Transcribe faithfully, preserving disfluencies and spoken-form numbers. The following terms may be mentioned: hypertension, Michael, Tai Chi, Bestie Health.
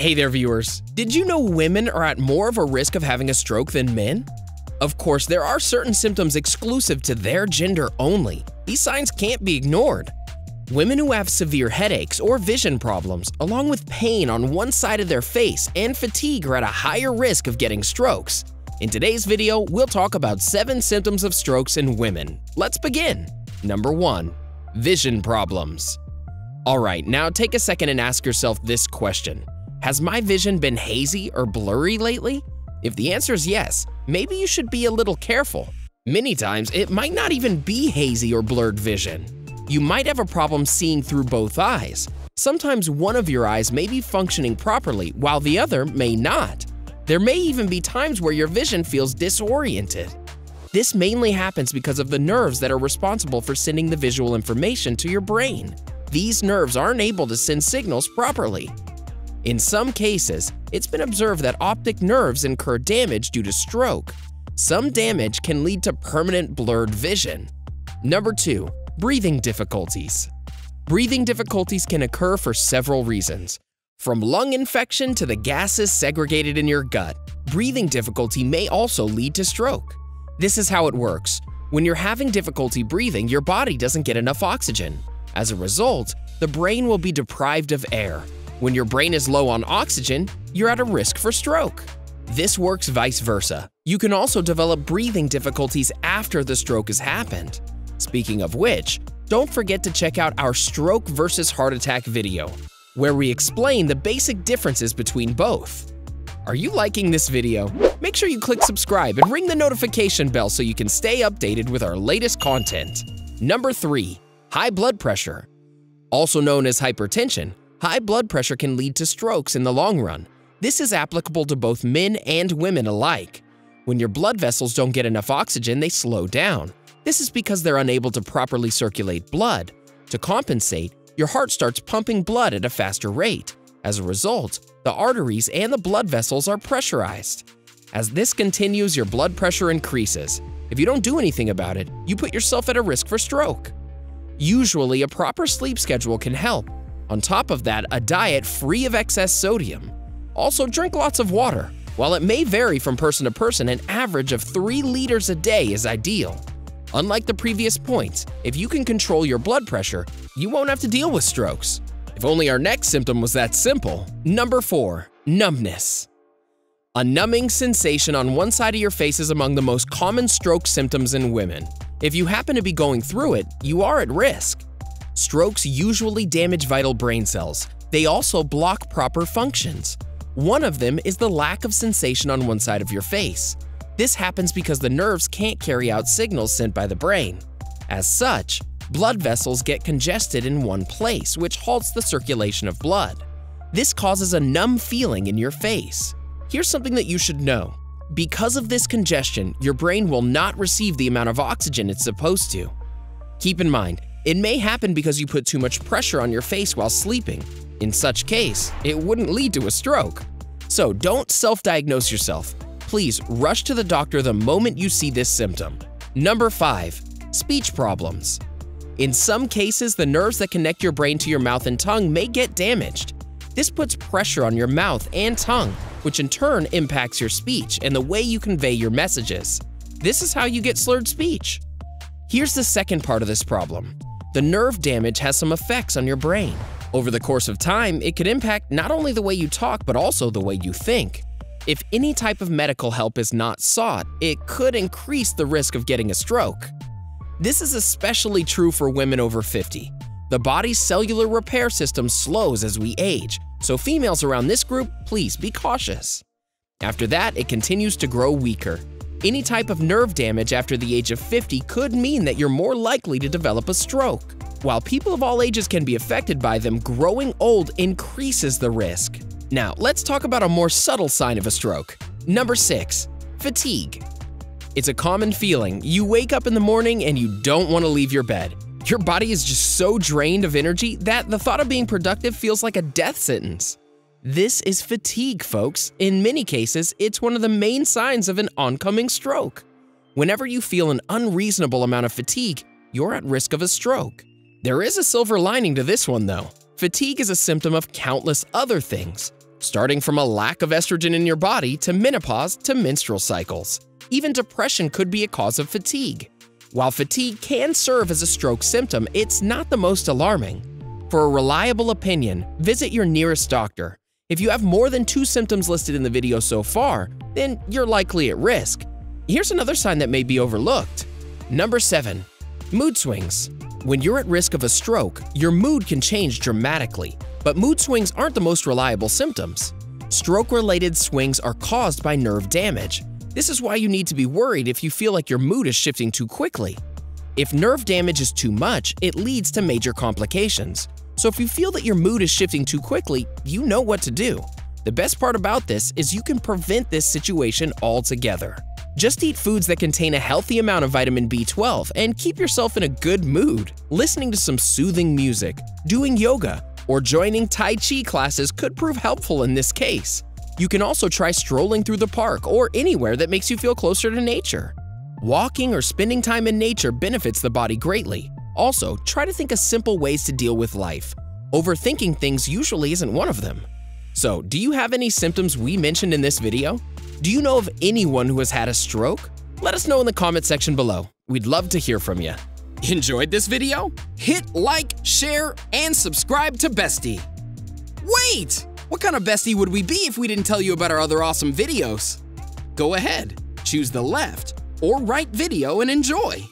Hey there, viewers. Did you know women are at more of a risk of having a stroke than men? Of course, there are certain symptoms exclusive to their gender only. These signs can't be ignored. Women who have severe headaches or vision problems, along with pain on one side of their face and fatigue, are at a higher risk of getting strokes. In today's video, we'll talk about seven symptoms of strokes in women. Let's begin. Number one, vision problems. Alright, now take a second and ask yourself this question. Has my vision been hazy or blurry lately? If the answer is yes, maybe you should be a little careful. Many times, it might not even be hazy or blurred vision. You might have a problem seeing through both eyes. Sometimes one of your eyes may be functioning properly while the other may not. There may even be times where your vision feels disoriented. This mainly happens because of the nerves that are responsible for sending the visual information to your brain. These nerves aren't able to send signals properly. In some cases, it's been observed that optic nerves incur damage due to stroke. Some damage can lead to permanent blurred vision. Number two, breathing difficulties. Breathing difficulties can occur for several reasons. From lung infection to the gases segregated in your gut, breathing difficulty may also lead to stroke. This is how it works. When you're having difficulty breathing, your body doesn't get enough oxygen. As a result, the brain will be deprived of air. When your brain is low on oxygen, you're at a risk for stroke. This works vice versa. You can also develop breathing difficulties after the stroke has happened. Speaking of which, don't forget to check out our stroke versus heart attack video, where we explain the basic differences between both. Are you liking this video? Make sure you click subscribe and ring the notification bell so you can stay updated with our latest content. Number three, high blood pressure. Also known as hypertension, high blood pressure can lead to strokes in the long run. This is applicable to both men and women alike. When your blood vessels don't get enough oxygen, they slow down. This is because they're unable to properly circulate blood. To compensate, your heart starts pumping blood at a faster rate. As a result, the arteries and the blood vessels are pressurized. As this continues, your blood pressure increases. If you don't do anything about it, you put yourself at a risk for stroke. Usually, a proper sleep schedule can help. On top of that, a diet free of excess sodium. Also, drink lots of water. While it may vary from person to person, an average of three liters a day is ideal. Unlike the previous points, if you can control your blood pressure, you won't have to deal with strokes. If only our next symptom was that simple. Number four, numbness. A numbing sensation on one side of your face is among the most common stroke symptoms in women. If you happen to be going through it, you are at risk. Strokes usually damage vital brain cells. They also block proper functions. One of them is the lack of sensation on one side of your face. This happens because the nerves can't carry out signals sent by the brain. As such, blood vessels get congested in one place, which halts the circulation of blood. This causes a numb feeling in your face. Here's something that you should know. Because of this congestion, your brain will not receive the amount of oxygen it's supposed to. Keep in mind, it may happen because you put too much pressure on your face while sleeping. In such case, it wouldn't lead to a stroke. So don't self-diagnose yourself. Please rush to the doctor the moment you see this symptom. Number five, speech problems. In some cases, the nerves that connect your brain to your mouth and tongue may get damaged. This puts pressure on your mouth and tongue, which in turn impacts your speech and the way you convey your messages. This is how you get slurred speech. Here's the second part of this problem. The nerve damage has some effects on your brain. Over the course of time, it could impact not only the way you talk, but also the way you think. If any type of medical help is not sought, it could increase the risk of getting a stroke. This is especially true for women over fifty. The body's cellular repair system slows as we age, so females around this group, please be cautious. After that, it continues to grow weaker. Any type of nerve damage after the age of fifty could mean that you're more likely to develop a stroke. While people of all ages can be affected by them, growing old increases the risk. Now, let's talk about a more subtle sign of a stroke. Number six, fatigue. It's a common feeling. You wake up in the morning and you don't want to leave your bed. Your body is just so drained of energy that the thought of being productive feels like a death sentence. This is fatigue, folks. In many cases, it's one of the main signs of an oncoming stroke. Whenever you feel an unreasonable amount of fatigue, you're at risk of a stroke. There is a silver lining to this one, though. Fatigue is a symptom of countless other things. starting from a lack of estrogen in your body to menopause to menstrual cycles. Even depression could be a cause of fatigue. While fatigue can serve as a stroke symptom, it's not the most alarming. For a reliable opinion, visit your nearest doctor. If you have more than two symptoms listed in the video so far, then you're likely at risk. Here's another sign that may be overlooked. Number seven, mood swings. When you're at risk of a stroke, your mood can change dramatically, but mood swings aren't the most reliable symptoms. Stroke-related swings are caused by nerve damage. This is why you need to be worried if you feel like your mood is shifting too quickly. If nerve damage is too much, it leads to major complications. So if you feel that your mood is shifting too quickly, you know what to do. The best part about this is you can prevent this situation altogether. Just eat foods that contain a healthy amount of vitamin B twelve and keep yourself in a good mood. Listening to some soothing music, doing yoga, or joining Tai Chi classes could prove helpful in this case. You can also try strolling through the park or anywhere that makes you feel closer to nature. Walking or spending time in nature benefits the body greatly. Also, try to think of simple ways to deal with life. Overthinking things usually isn't one of them. So, do you have any symptoms we mentioned in this video? Do you know of anyone who has had a stroke? Let us know in the comment section below. We'd love to hear from you. Enjoyed this video? Hit like, share, and subscribe to Bestie. Wait! What kind of Bestie would we be if we didn't tell you about our other awesome videos? Go ahead, choose the left or right video and enjoy.